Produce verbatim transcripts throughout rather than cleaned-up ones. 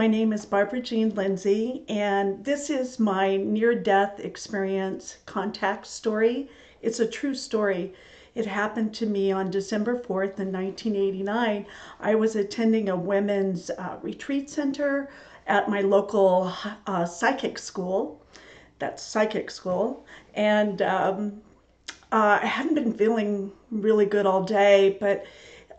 My name is Barbara Jean Lindsey, and this is my near-death experience contact story. It's a true story. It happened to me on December fourth in nineteen eighty-nine. I was attending a women's uh, retreat center at my local uh, psychic school. That's psychic school. And um, uh, I hadn't been feeling really good all day, but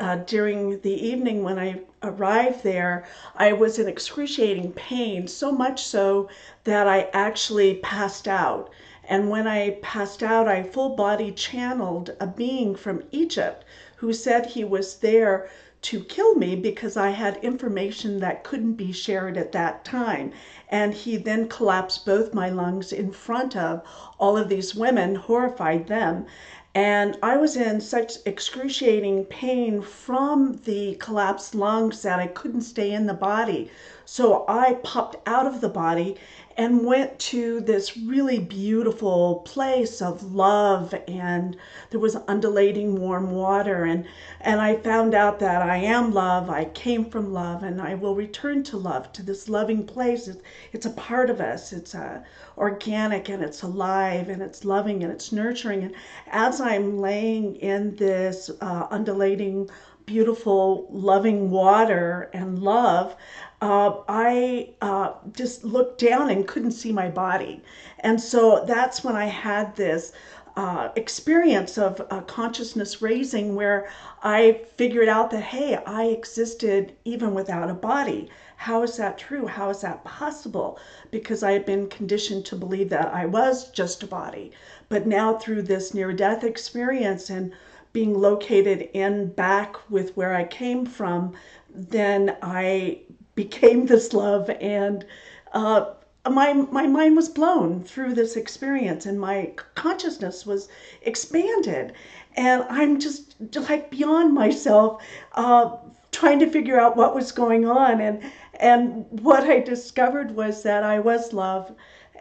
Uh, during the evening when I arrived there, I was in excruciating pain, so much so that I actually passed out. And when I passed out, I full body channeled a being from Egypt who said he was there to kill me because I had information that couldn't be shared at that time. And he then collapsed both my lungs in front of all of these women, horrified them. And I was in such excruciating pain from the collapsed lungs that I couldn't stay in the body. So I popped out of the body and went to this really beautiful place of love, and there was undulating warm water, and, and I found out that I am love, I came from love, and I will return to love, to this loving place. It's, it's a part of us. It's uh, organic, and it's alive, and it's loving, and it's nurturing. And as I'm laying in this uh, undulating, beautiful, loving water and love, uh, I uh, just looked down and couldn't see my body. And so that's when I had this uh, experience of uh, consciousness raising, where I figured out that, hey, I existed even without a body. How is that true? How is that possible? Because I had been conditioned to believe that I was just a body. But now through this near-death experience and being located in back with where I came from, then I became this love, and uh, my, my mind was blown through this experience, and my consciousness was expanded. And I'm just like beyond myself, uh, trying to figure out what was going on. And, and what I discovered was that I was love,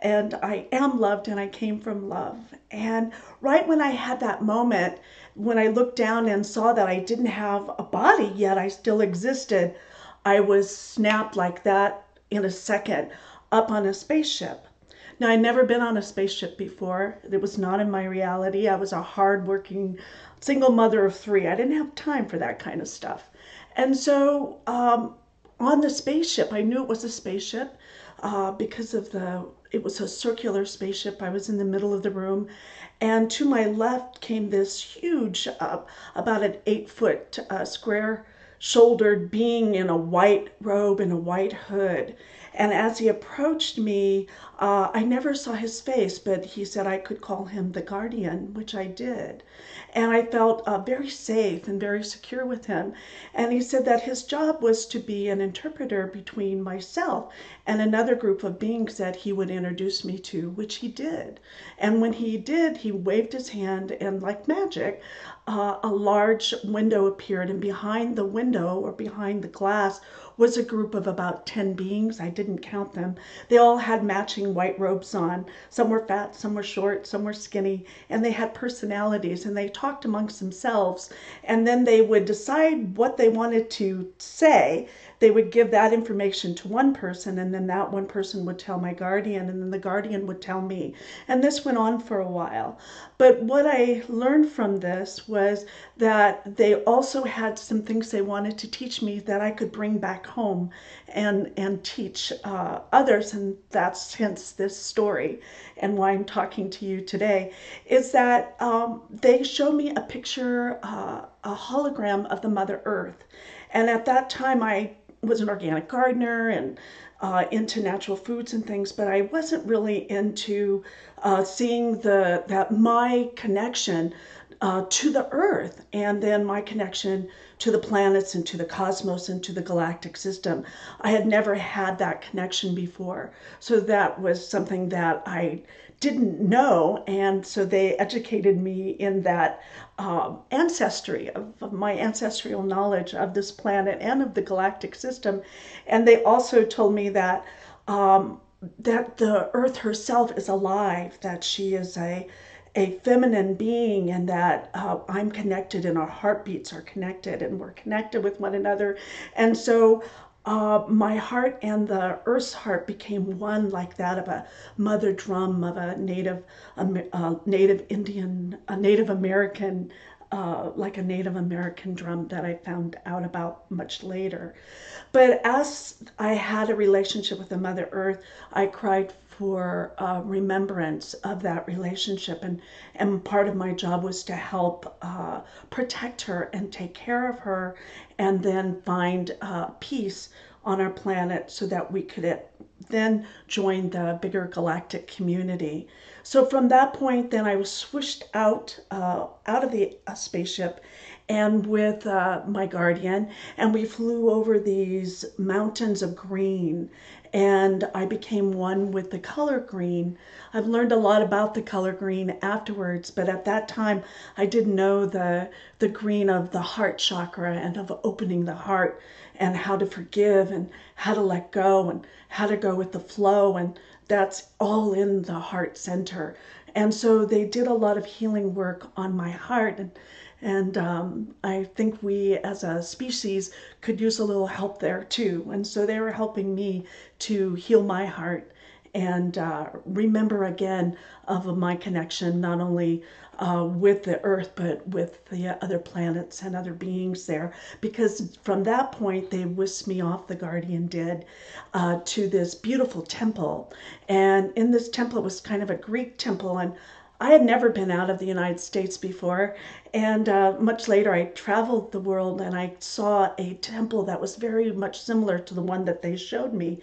and I am loved, and I came from love. And right when I had that moment, when I looked down and saw that I didn't have a body, yet I still existed, I was snapped like that in a second up on a spaceship. Now, I'd never been on a spaceship before. It was not in my reality. I was a hard-working single mother of three. I didn't have time for that kind of stuff. And so um, on the spaceship, I knew it was a spaceship uh, because of the it was a circular spaceship. I was in the middle of the room, and to my left came this huge, uh, about an eight foot uh, square shouldered being in a white robe and a white hood. And as he approached me, uh, I never saw his face, but he said I could call him the guardian, which I did. And I felt uh, very safe and very secure with him. And he said that his job was to be an interpreter between myself and another group of beings that he would introduce me to, which he did. And when he did, he waved his hand, and like magic, uh, a large window appeared, and behind the window, or behind the glass, was a group of about ten beings. I didn't count them. They all had matching white robes on. Some were fat, some were short, some were skinny, and they had personalities, and they talked amongst themselves, and then they would decide what they wanted to say. They would give that information to one person, and then that one person would tell my guardian, and then the guardian would tell me. And this went on for a while. But what I learned from this was that they also had some things they wanted to teach me that I could bring back home and, and teach uh, others. And that's hence this story, and why I'm talking to you today, is that um, they show me a picture, uh, a hologram of the Mother Earth. And at that time, I was an organic gardener and uh, into natural foods and things, but I wasn't really into uh, seeing the that my connection uh, to the earth, and then my connection to the planets and to the cosmos and to the galactic system. I had never had that connection before. So that was something that I didn't know. And so they educated me in that uh, ancestry of, of my ancestral knowledge of this planet and of the galactic system. And they also told me that um, that the earth herself is alive, that she is a a feminine being, and that uh, I'm connected, and our heartbeats are connected, and we're connected with one another. And so uh, my heart and the earth's heart became one, like that of a mother drum of a Native, um, uh, Native Indian, a Native American, uh, like a Native American drum that I found out about much later. But as I had a relationship with the Mother Earth, I cried for uh, remembrance of that relationship, and and part of my job was to help uh, protect her and take care of her, and then find uh, peace on our planet so that we could then join the bigger galactic community. So from that point, then I was swooshed out uh, out of the uh, spaceship, and with uh, my guardian, and we flew over these mountains of green, and I became one with the color green. I've learned a lot about the color green afterwards, but at that time I didn't know the, the green of the heart chakra and of opening the heart and how to forgive and how to let go and how to go with the flow, and that's all in the heart center. And so they did a lot of healing work on my heart, and And um, I think we as a species could use a little help there too. And so they were helping me to heal my heart and uh, remember again of my connection, not only uh, with the earth, but with the other planets and other beings there. Because from that point, they whisked me off, the guardian did, uh, to this beautiful temple. And in this temple, it was kind of a Greek temple, and I had never been out of the United States before, and uh, much later I traveled the world and I saw a temple that was very much similar to the one that they showed me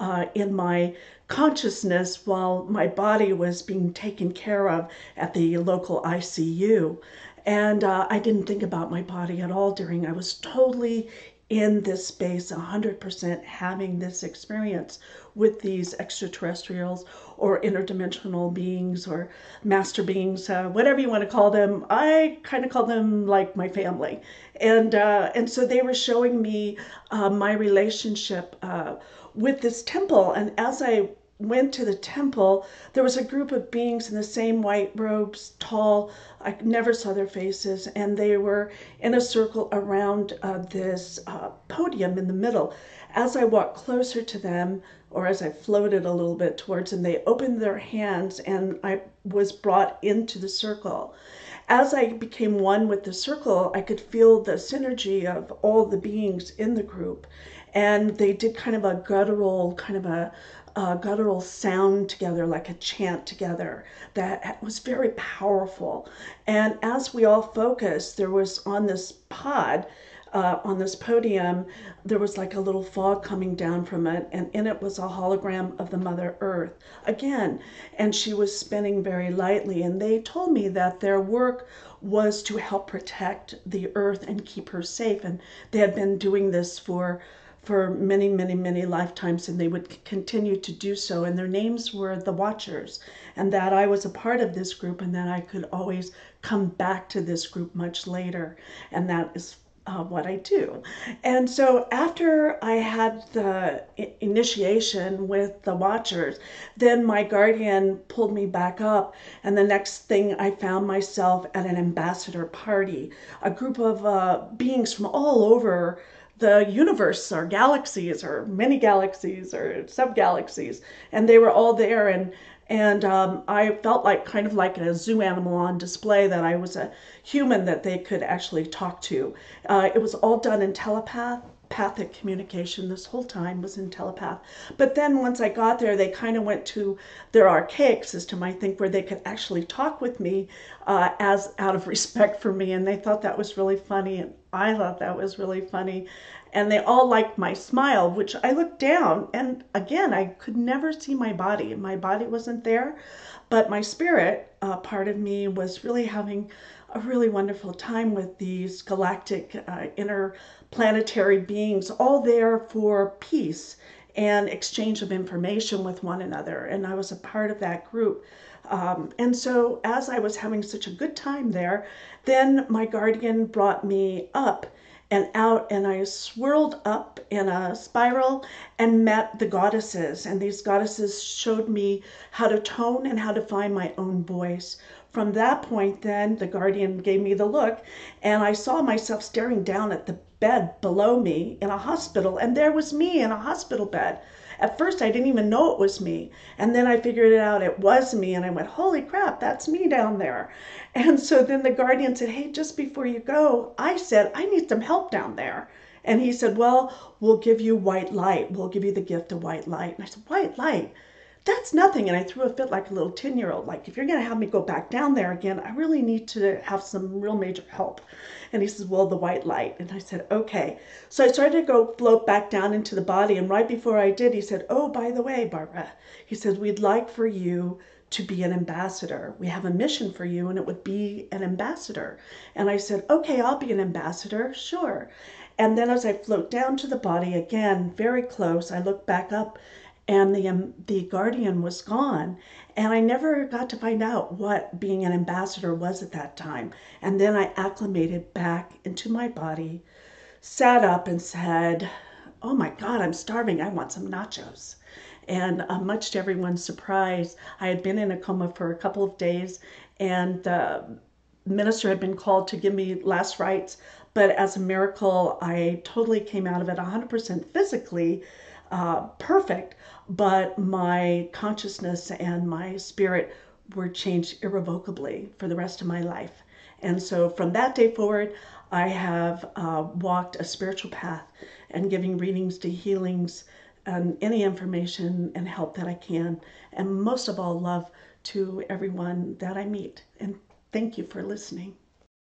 uh, in my consciousness while my body was being taken care of at the local I C U. And uh, I didn't think about my body at all during, I was totally in this space, one hundred percent having this experience with these extraterrestrials or interdimensional beings or master beings, uh, whatever you want to call them. I kind of call them like my family. And, uh, and so they were showing me uh, my relationship uh, with this temple. And as I went to the temple, there was a group of beings in the same white robes, tall, I never saw their faces, and they were in a circle around uh, this uh, podium in the middle. As I walked closer to them, or as I floated a little bit towards them, they opened their hands and I was brought into the circle. As I became one with the circle, I could feel the synergy of all the beings in the group, and they did kind of a guttural, kind of a Uh, guttural sound together, like a chant together, that was very powerful. And as we all focused, there was on this pod, uh, on this podium, there was like a little fog coming down from it, and in it was a hologram of the Mother Earth again, and she was spinning very lightly. And they told me that their work was to help protect the Earth and keep her safe, and they had been doing this for for many, many, many lifetimes, and they would continue to do so. And their names were the Watchers, and that I was a part of this group, and that I could always come back to this group much later. And that is uh, what I do. And so after I had the initiation with the Watchers, then my guardian pulled me back up. And the next thing, I found myself at an ambassador party, a group of uh, beings from all over the universe, or galaxies, or many galaxies, or sub-galaxies, and they were all there, and and um, I felt like kind of like a zoo animal on display, that I was a human that they could actually talk to. Uh, it was all done in telepath. telepathic communication. This whole time was in telepath. But then once I got there, they kind of went to their archaic system, I think, where they could actually talk with me uh, as out of respect for me. And they thought that was really funny. And I thought that was really funny. And they all liked my smile, which I looked down. And again, I could never see my body. My body wasn't there, but my spirit, uh, part of me, was really having a really wonderful time with these galactic uh, interplanetary beings, all there for peace and exchange of information with one another. And I was a part of that group. Um, and so as I was having such a good time there, then my guardian brought me up and out, and I swirled up in a spiral and met the goddesses. And these goddesses showed me how to tone and how to find my own voice. From that point, then the guardian gave me the look, and I saw myself staring down at the bed below me in a hospital, and there was me in a hospital bed. At first I didn't even know it was me, and then I figured it out, it was me, and I went, holy crap, that's me down there. And so then the guardian said, hey, just before you go, I said, I need some help down there. And he said, well, we'll give you white light, we'll give you the gift of white light. And I said, white light? That's nothing. And I threw a fit like a little ten year old, like, if you're going to have me go back down there again, I really need to have some real major help. And he says, well, the white light. And I said, okay. So I started to go float back down into the body. And right before I did, he said, oh, by the way, Barbara, he said, we'd like for you to be an ambassador. We have a mission for you, and it would be an ambassador. And I said, okay, I'll be an ambassador. Sure. And then as I float down to the body again, very close, I look back up, and the um, the guardian was gone, and I never got to find out what being an ambassador was at that time. And then I acclimated back into my body, sat up and said, oh my God, I'm starving, I want some nachos. And uh, much to everyone's surprise, I had been in a coma for a couple of days, and uh, the minister had been called to give me last rites, but as a miracle, I totally came out of it one hundred percent physically, Uh, perfect, but my consciousness and my spirit were changed irrevocably for the rest of my life. And so from that day forward, I have uh, walked a spiritual path and giving readings to healings and any information and help that I can. And most of all, love to everyone that I meet. And thank you for listening.